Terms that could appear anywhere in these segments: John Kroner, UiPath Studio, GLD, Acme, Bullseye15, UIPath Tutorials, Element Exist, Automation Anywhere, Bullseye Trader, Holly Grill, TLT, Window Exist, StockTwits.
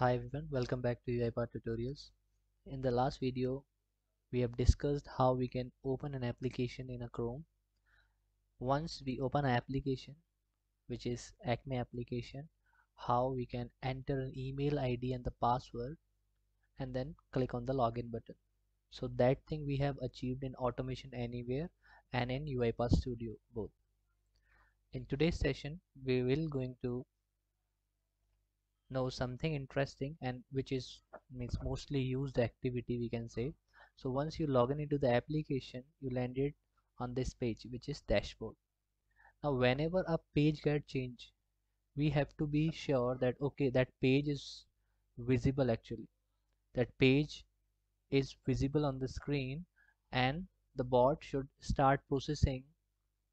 Hi everyone, welcome back to UiPath Tutorials. In the last video, we have discussed how we can open an application in a Chrome. Once we open an application, which is Acme application, how we can enter an email ID and the password and then click on the login button. So that thing we have achieved in Automation Anywhere and in UiPath Studio both. In today's session, we will going to know something interesting and which is mostly used activity, we can say. So once you log in into the application, you landed on this page, which is dashboard. Now whenever a page get changed, we have to be sure that okay, that page is visible, actually that page is visible on the screen and the bot should start processing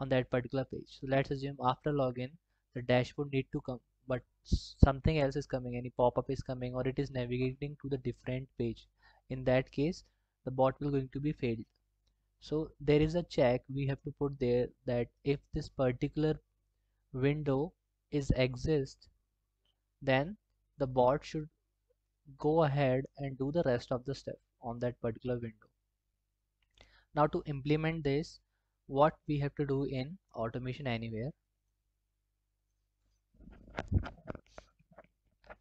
on that particular page. So let's assume after login the dashboard need to come, but something else is coming, any pop-up is coming, or it is navigating to the different page. In that case, the bot will going to be failed. So there is a check we have to put there that if this particular window is exist, then the bot should go ahead and do the rest of the step on that particular window. Now to implement this, what we have to do in Automation Anywhere.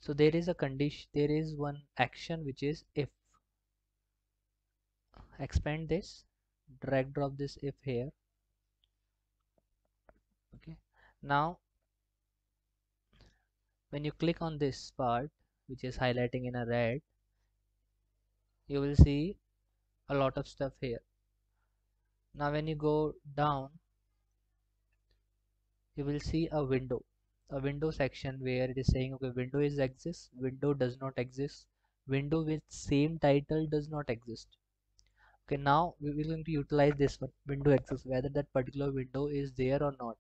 So there is a condition, there is one action which is if. Expand this, drag drop this if here. Okay, now when you click on this part which is highlighting in a red, you will see a lot of stuff here. Now when you go down, you will see a window section where it is saying okay, window is exists, window does not exist, window with same title does not exist. Okay, now we will going to utilize this one, window exists, whether that particular window is there or not.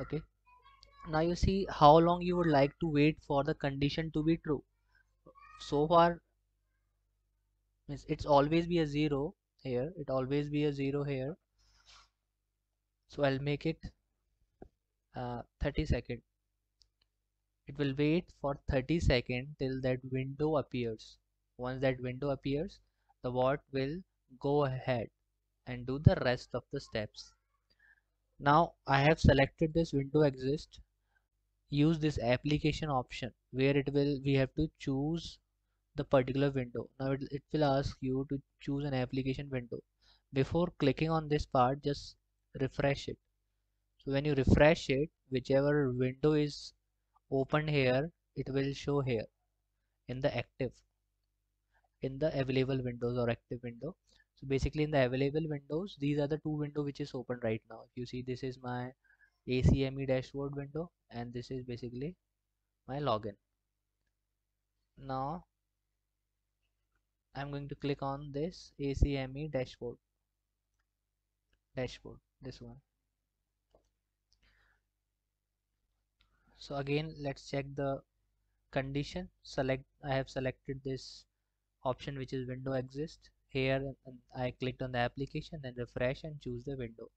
Okay, now you see how long you would like to wait for the condition to be true. So far it's always be a 0 here, it always be a 0 here. So I'll make it 30 seconds. It will wait for 30 seconds till that window appears. Once that window appears, the bot will go ahead and do the rest of the steps. Now I have selected this window exist. Use this application option where it will, we have to choose the particular window. Now it will ask you to choose an application window. Before clicking on this part, just refresh it. So when you refresh it, whichever window is open here, it will show here in the active, in the available windows or active window. So basically in the available windows, these are the two windows which is open right now. If you see, this is my ACME dashboard window and this is basically my login. Now I'm going to click on this ACME dashboard, this one. So again, let's check the condition. Select, I have selected this option which is window exist here, and I clicked on the application and refresh and choose the window.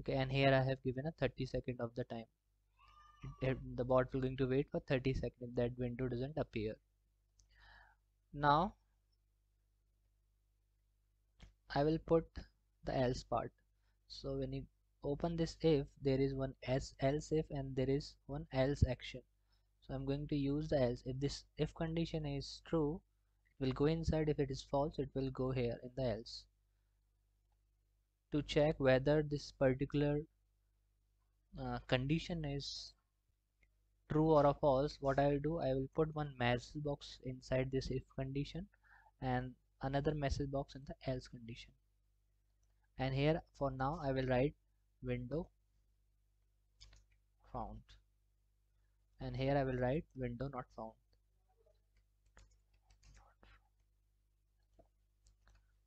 Okay, and here I have given a 30 second of the time. The bot will going to wait for 30 seconds. That window doesn't appear. Now I will put the else part. So when you open this if, there is one else if and there is one else action. So I'm going to use the else. If this if condition is true, it will go inside. If it is false, it will go here in the else to check whether this particular condition is true or a false. What I will do, I will put one message box inside this if condition and another message box in the else condition, and here for now I will write window found, and here I will write window not found.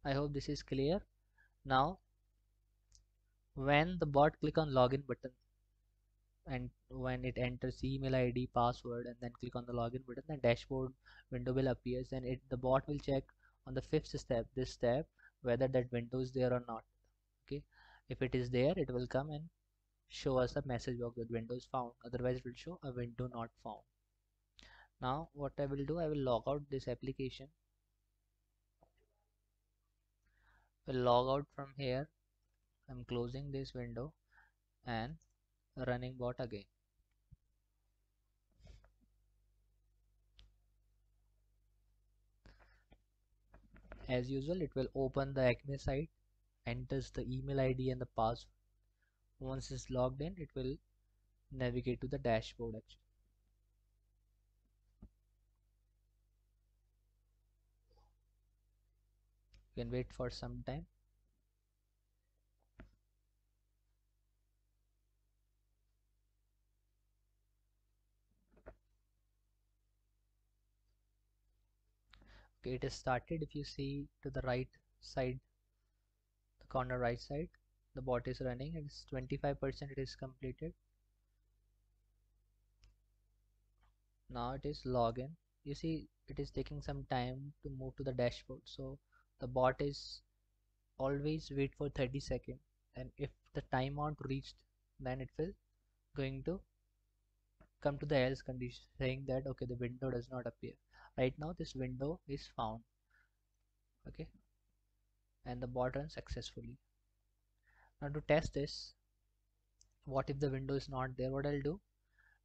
I hope this is clear. Now when the bot click on login button and when it enters email ID, password and then click on the login button, the dashboard window will appear, and the bot will check on the fifth step, this step, whether that window is there or not. Okay, if it is there, it will come and show us a message box that window is found, otherwise it will show a window not found. Now what I will do, I will log out this application. We'll log out from here. I'm closing this window and running bot again. As usual, it will open the Acme site, enters the email ID and the password. Once it's logged in, it will navigate to the dashboard actually. You can wait for some time. Okay, it is started. If you see to the right side, the corner right side, the bot is running. It's 25%, it is completed. Now it is login. You see it is taking some time to move to the dashboard, so the bot is always wait for 30 seconds, and if the timeout reached, then it will going to come to the else condition saying that okay, the window does not appear. Right now this window is found, okay, and the bot runs successfully. Now to test this, what if the window is not there, what I'll do,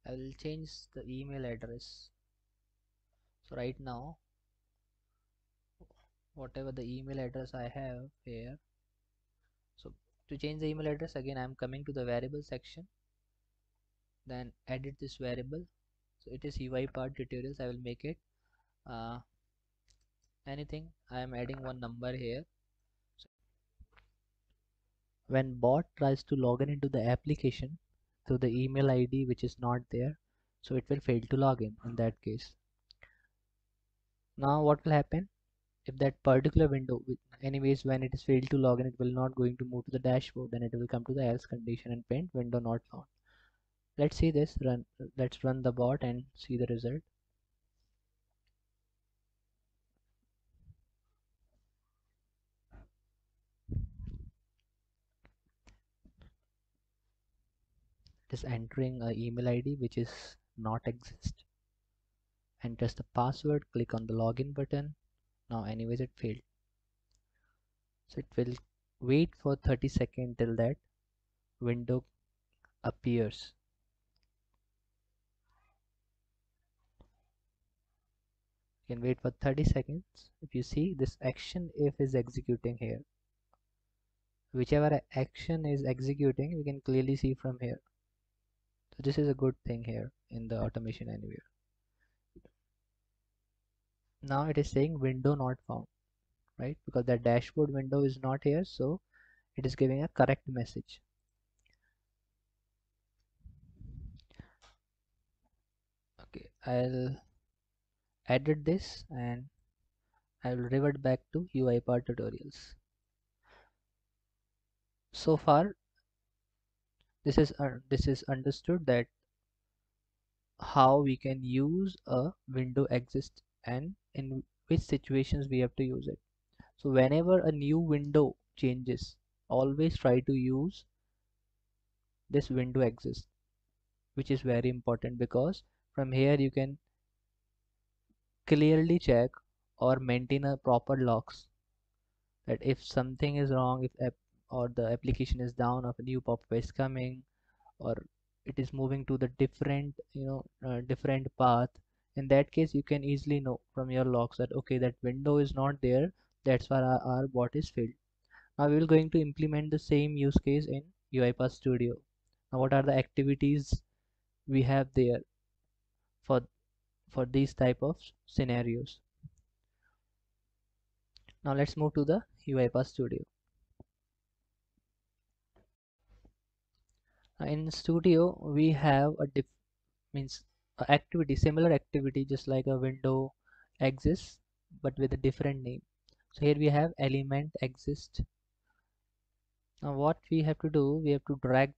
I will change the email address. So right now whatever the email address I have here, so to change the email address again, I am coming to the variable section, then edit this variable. So it is UiPath tutorials. I will make it anything. I am adding one number here. So when bot tries to log in into the application through the email ID which is not there, so it will fail to log in that case. Now what will happen, if that particular window, anyways, when it is failed to login, it will not going to move to the dashboard, then it will come to the else condition and print window not found. Let's see this run. Let's run the bot and see the result. It is entering an email ID which is not exist. Enters the password, click on the login button. Now anyways it failed, so it will wait for 30 seconds till that window appears. You can wait for 30 seconds. If you see this action if is executing here, whichever action is executing, you can clearly see from here. So this is a good thing here in the Automation Anywhere. Now it is saying window not found, right, because the dashboard window is not here, so it is giving a correct message. Okay, I'll edit this and I will revert back to UiPath tutorials. So far this is understood that how we can use a window exist and in which situations we have to use it. So whenever a new window changes, always try to use this window exists, which is very important, because from here you can clearly check or maintain a proper logs that if something is wrong, if the application is down, or a new pop-up is coming, or it is moving to the different different path. In that case, you can easily know from your logs that okay, that window is not there, that's why our bot is failed. Now we will going to implement the same use case in UiPath Studio. Now what are the activities we have there for these type of scenarios? Now let's move to the UiPath Studio. Now in Studio we have a activity, similar activity, just like a window exists but with a different name. So here we have element exist. Now what we have to do, we have to drag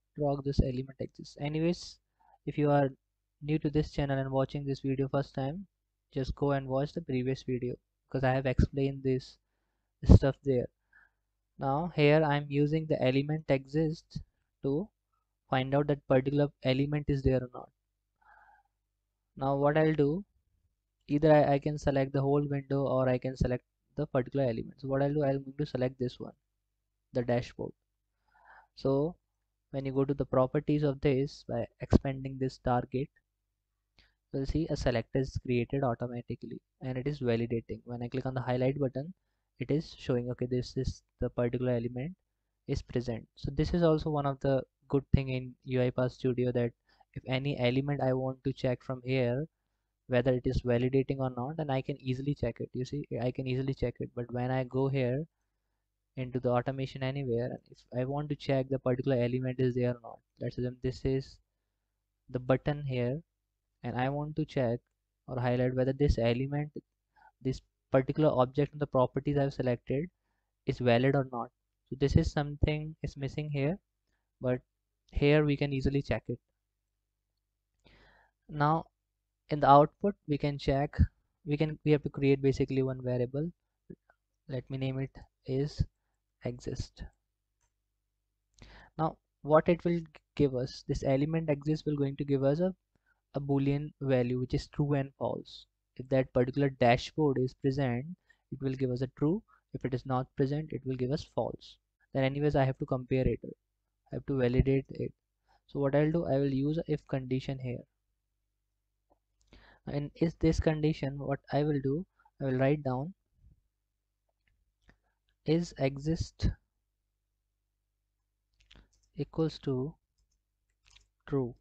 this element exist. Anyways, if you are new to this channel and watching this video first time, just go and watch the previous video, because I have explained this stuff there. Now here I am using the element exist to find out that particular element is there or not. Now what I'll do, either I can select the whole window or I can select the particular element. So what I'll do, I'm going to select this one, the dashboard. So when you go to the properties of this by expanding this target, you'll see a select is created automatically and it is validating. When I click on the highlight button, it is showing okay, this is the particular element is present. So this is also one of the good thing in UiPath Studio, that if any element I want to check from here whether it is validating or not, then I can easily check it. You see, I can easily check it. But when I go here into the Automation Anywhere, if I want to check the particular element is there or not, let's assume this is the button here and I want to check or highlight whether this element, this particular object in the properties I've selected is valid or not. So this is something is missing here, but here we can easily check it. Now in the output we can check, we have to create basically one variable. Let me name it is exist. Now what it will give us, this element exists will going to give us a boolean value which is true and false. If that particular dashboard is present, it will give us a true. If it is not present, it will give us false. Then anyways I have to compare it, I have to validate it. So what I'll do, I will use if condition here. And is this condition, what I will do, I will write down is exist equals to true.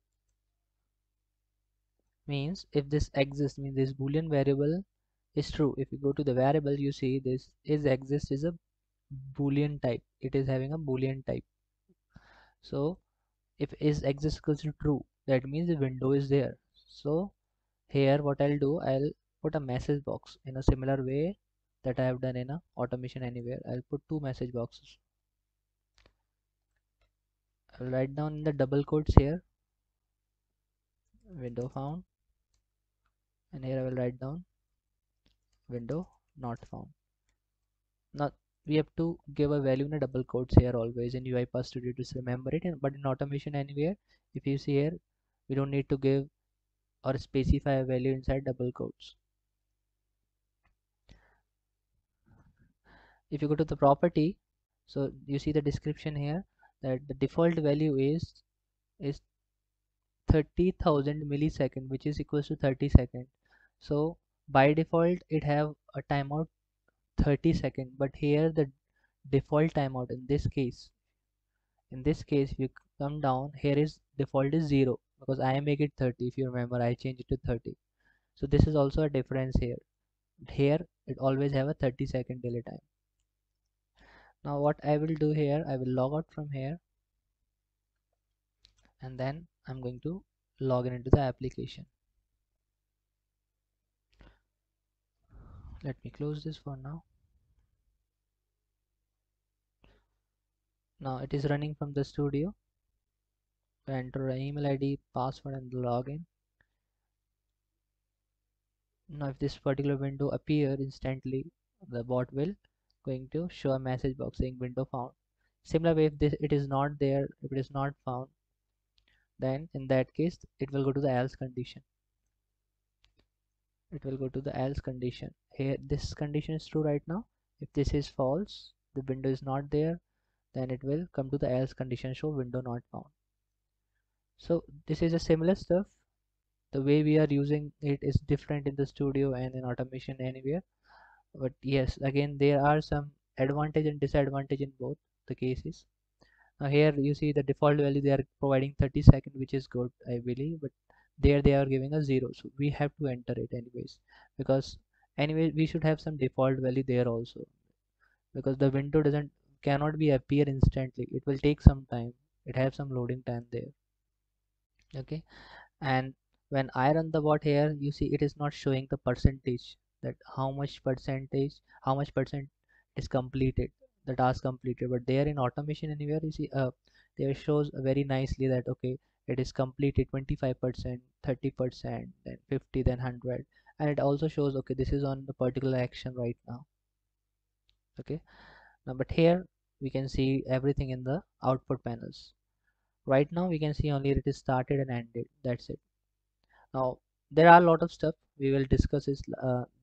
Means if this exists, means this boolean variable is true. If you go to the variable, you see this is exist is a boolean type, it is having a boolean type. So if is exist equals to true, that means the window is there. So here what I'll do, I'll put a message box in a similar way that I have done in a Automation Anywhere. I'll put two message boxes. I'll write down in the double quotes here window found, and here I will write down window not found. Now we have to give a value in a double quotes here always in UiPath Studio, just remember it. But in Automation Anywhere, if you see here, we don't need to give or specify a value inside double quotes. If you go to the property, so you see the description here that the default value is 30,000 millisecond, which is equals to 30 seconds. So by default it have a timeout 30 seconds, but here the default timeout in this case if you come down here, is default is 0 because I make it 30. If you remember, I change it to 30. So this is also a difference here. Here it always have a 30-second delay time. Now what I will do here, I will log out from here and then I'm going to log in into the application. Let me close this for now. Now it is running from the studio. Enter email ID, password and login. Now if this particular window appears instantly, the bot will going to show a message box saying window found. Similar way, if this it is not there, if it is not found, then in that case it will go to the else condition. It will go to the else condition. Here this condition is true right now. If this is false, the window is not there, then it will come to the else condition, show window not found. So this is a similar stuff. The way we are using it is different in the studio and in Automation Anywhere, but yes, again there are some advantage and disadvantage in both the cases. Now here you see the default value, they are providing 30 seconds, which is good I believe, but there they are giving a 0. So we have to enter it anyways, because anyway we should have some default value there also, because the window cannot be appear instantly. It will take some time, it has some loading time there. Okay, and when I run the bot here, you see it is not showing the percentage, that how much percent is completed, the task completed. But there in Automation Anywhere, you see there shows very nicely that okay, it is completed 25%, 30%, then 50, then 100, and it also shows okay, this is on the particular action right now. Okay, now but here we can see everything in the output panels. Right now we can see only it is started and ended, that's it. Now there are a lot of stuff we will discuss is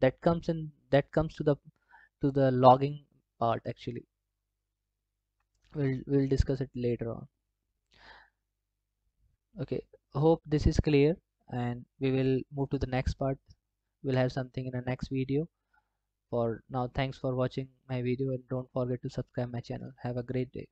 that comes to the logging part. Actually we'll discuss it later on. Okay, hope this is clear, and we will move to the next part. We'll have something in the next video. For now, thanks for watching my video, and don't forget to subscribe my channel. Have a great day.